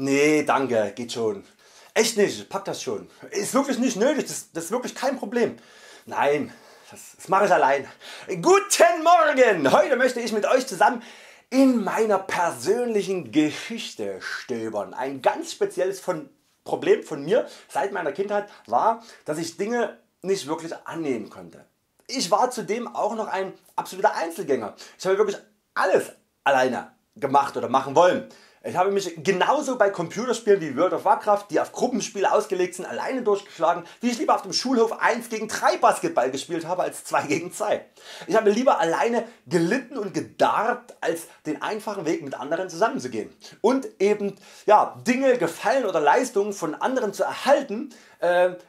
Nee, danke, geht schon. Echt nicht, pack das schon. Ist wirklich nicht nötig, das ist wirklich kein Problem. Nein, das mache ich allein. Guten Morgen! Heute möchte ich mit euch zusammen in meiner persönlichen Geschichte stöbern. Ein ganz spezielles Problem von mir seit meiner Kindheit war, dass ich Dinge nicht wirklich annehmen konnte. Ich war zudem auch noch ein absoluter Einzelgänger. Ich habe wirklich alles alleine gemacht oder machen wollen. Ich habe mich genauso bei Computerspielen wie World of Warcraft, die auf Gruppenspiele ausgelegt sind, alleine durchgeschlagen, wie ich lieber auf dem Schulhof 1 gegen 3 Basketball gespielt habe als 2 gegen 2. Ich habe lieber alleine gelitten und gedarbt, als den einfachen Weg mit anderen zusammenzugehen. Und eben Dinge, Gefallen oder Leistungen von anderen zu erhalten,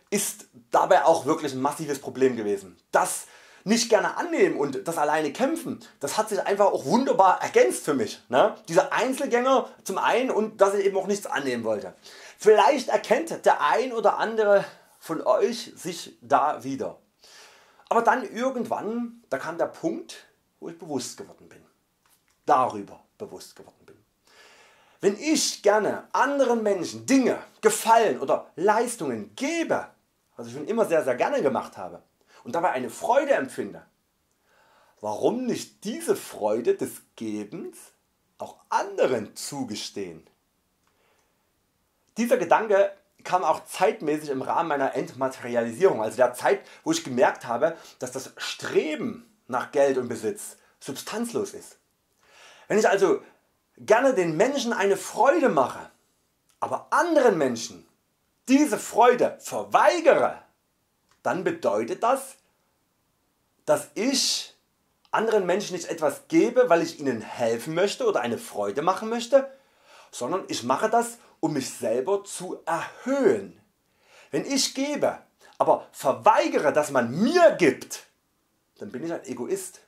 ist dabei auch wirklich ein massives Problem gewesen. Das nicht gerne annehmen und das alleine kämpfen, das hat sich einfach auch wunderbar ergänzt für mich, ne? Diese Einzelgänger zum einen und dass ich eben auch nichts annehmen wollte. Vielleicht erkennt der ein oder andere von euch sich da wieder. Aber dann irgendwann, da kam der Punkt, wo ich bewusst geworden bin. Darüber bewusst geworden bin. Wenn ich gerne anderen Menschen Dinge, Gefallen oder Leistungen gebe, was ich schon immer sehr gerne gemacht habe, und dabei eine Freude empfinde, warum nicht diese Freude des Gebens auch anderen zugestehen? Dieser Gedanke kam auch zeitmäßig im Rahmen meiner Entmaterialisierung, also der Zeit, wo ich gemerkt habe, dass das Streben nach Geld und Besitz substanzlos ist. Wenn ich also gerne den Menschen eine Freude mache, aber anderen Menschen diese Freude verweigere, dann bedeutet das, dass ich anderen Menschen nicht etwas gebe, weil ich ihnen helfen möchte oder eine Freude machen möchte, sondern ich mache das, um mich selber zu erhöhen. Wenn ich gebe, aber verweigere, dass man mir gibt, dann bin ich ein Egoist.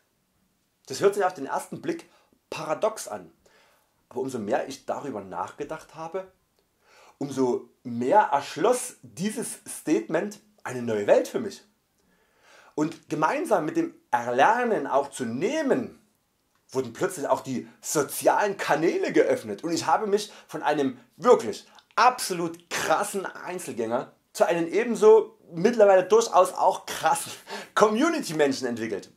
Das hört sich auf den ersten Blick paradox an, aber umso mehr ich darüber nachgedacht habe, umso mehr erschloss dieses Statement eine neue Welt für mich. Und gemeinsam mit dem Erlernen auch zu nehmen, wurden plötzlich auch die sozialen Kanäle geöffnet und ich habe mich von einem wirklich absolut krassen Einzelgänger zu einem ebenso mittlerweile durchaus auch krassen Community-Menschen entwickelt.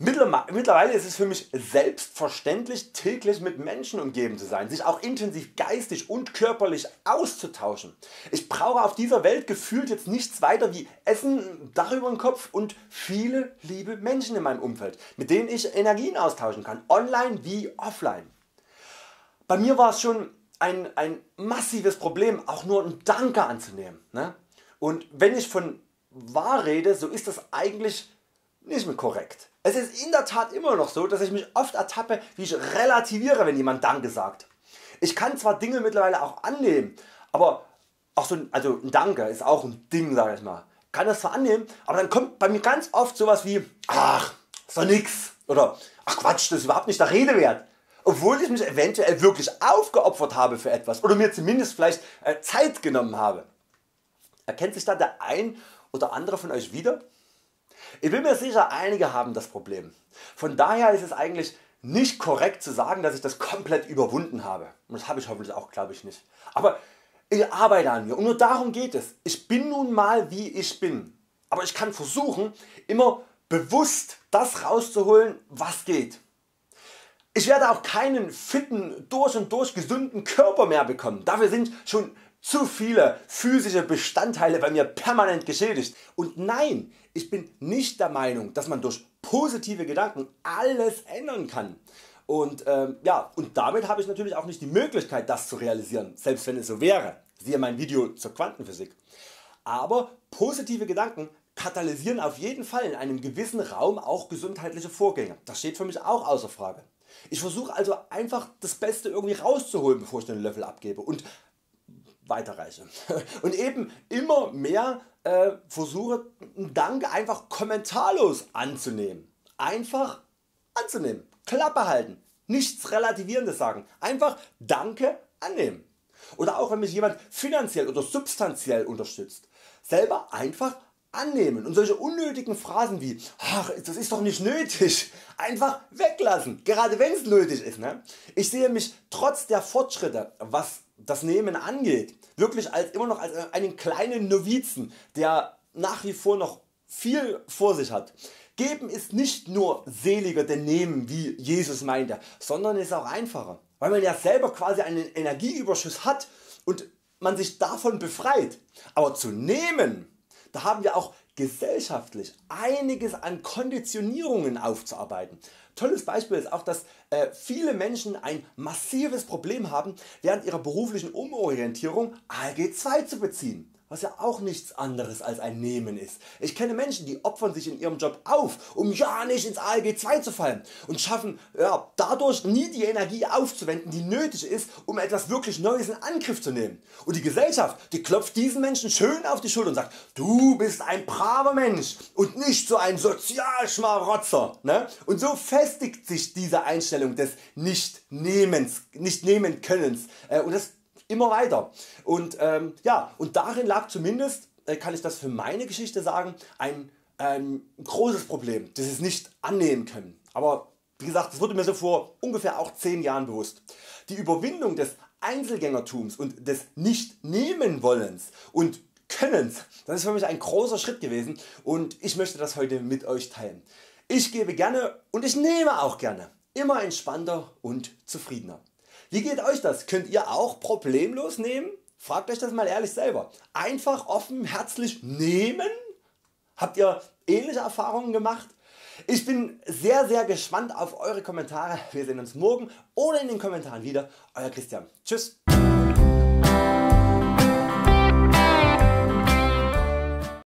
Mittlerweile ist es für mich selbstverständlich, täglich mit Menschen umgeben zu sein, sich auch intensiv geistig und körperlich auszutauschen. Ich brauche auf dieser Welt gefühlt jetzt nichts weiter wie Essen, Dach über den Kopf und viele liebe Menschen in meinem Umfeld, mit denen ich Energien austauschen kann, online wie offline. Bei mir war es schon ein massives Problem, auch nur ein Danke anzunehmen, ne? Und wenn ich von wahr rede, so ist das eigentlich nicht mehr korrekt. Es ist in der Tat immer noch so, dass ich mich oft ertappe, wie ich relativiere, wenn jemand Danke sagt. Ich kann zwar Dinge mittlerweile auch annehmen, aber auch so ein Danke ist auch ein Ding, sage ich mal. Ich kann das zwar annehmen, aber dann kommt bei mir ganz oft sowas wie, ach, ist doch nix oder ach Quatsch, das ist überhaupt nicht der Rede wert. Obwohl ich mich eventuell wirklich aufgeopfert habe für etwas oder mir zumindest vielleicht Zeit genommen habe. Erkennt sich da der ein oder andere von euch wieder? Ich bin mir sicher, einige haben das Problem. Von daher ist es eigentlich nicht korrekt zu sagen, dass ich das komplett überwunden habe. Und das habe ich hoffentlich auch, glaube ich, nicht. Aber ich arbeite an mir und nur darum geht es. Ich bin nun mal wie ich bin. Aber ich kann versuchen, immer bewusst das rauszuholen, was geht. Ich werde auch keinen fitten, durch und durch gesunden Körper mehr bekommen. Dafür sind schon zu viele physische Bestandteile bei mir permanent geschädigt. Und nein, ich bin nicht der Meinung, dass man durch positive Gedanken alles ändern kann. Und, und damit habe ich natürlich auch nicht die Möglichkeit, das zu realisieren, selbst wenn es so wäre. Siehe mein Video zur Quantenphysik. Aber positive Gedanken katalysieren auf jeden Fall in einem gewissen Raum auch gesundheitliche Vorgänge. Das steht für mich auch außer Frage. Ich versuche also einfach das Beste irgendwie rauszuholen, bevor ich den Löffel abgebe und weiterreiche und eben immer mehr versuche, einen Dank einfach kommentarlos anzunehmen. Einfach anzunehmen, Klappe halten, nichts Relativierendes sagen, einfach Danke annehmen. Oder auch wenn mich jemand finanziell oder substanziell unterstützt, selber einfach annehmen und solche unnötigen Phrasen wie ach, das ist doch nicht nötig, einfach weglassen, gerade wenn es nötig ist, ne? Ich sehe mich trotz der Fortschritte, was das Nehmen angeht, wirklich als, immer noch als einen kleinen Novizen, der nach wie vor noch viel vor sich hat. Geben ist nicht nur seliger denn Nehmen, wie Jesus meinte, sondern ist auch einfacher, weil man ja selber quasi einen Energieüberschuss hat und man sich davon befreit. Aber zu nehmen, da haben wir auch gesellschaftlich einiges an Konditionierungen aufzuarbeiten. Tolles Beispiel ist auch, dass viele Menschen ein massives Problem haben, während ihrer beruflichen Umorientierung ALG II zu beziehen, was ja auch nichts anderes als ein Nehmen ist. Ich kenne Menschen, die opfern sich in ihrem Job auf, um ja nicht ins ALG II zu fallen, und schaffen dadurch nie die Energie aufzuwenden, die nötig ist, um etwas wirklich Neues in Angriff zu nehmen. Und die Gesellschaft, die klopft diesen Menschen schön auf die Schulter und sagt, du bist ein braver Mensch und nicht so ein Sozialschmarotzer, ne? Und so festigt sich diese Einstellung des Nicht-Nehmen-Könnens und das immer weiter. Und und darin lag zumindest, kann ich das für meine Geschichte sagen, ein großes Problem, das ist nicht annehmen können. Aber wie gesagt, das wurde mir so vor ungefähr auch 10 Jahren bewusst. Die Überwindung des Einzelgängertums und des Nicht-Nehmen-Wollens und Könnens, das ist für mich ein großer Schritt gewesen und ich möchte das heute mit euch teilen. Ich gebe gerne und ich nehme auch gerne, immer entspannter und zufriedener. Wie geht euch das? Könnt ihr auch problemlos nehmen? Fragt euch das mal ehrlich selber. Einfach, offen, herzlich nehmen? Habt ihr ähnliche Erfahrungen gemacht? Ich bin sehr gespannt auf eure Kommentare. Wir sehen uns morgen oder in den Kommentaren wieder. Euer Christian. Tschüss.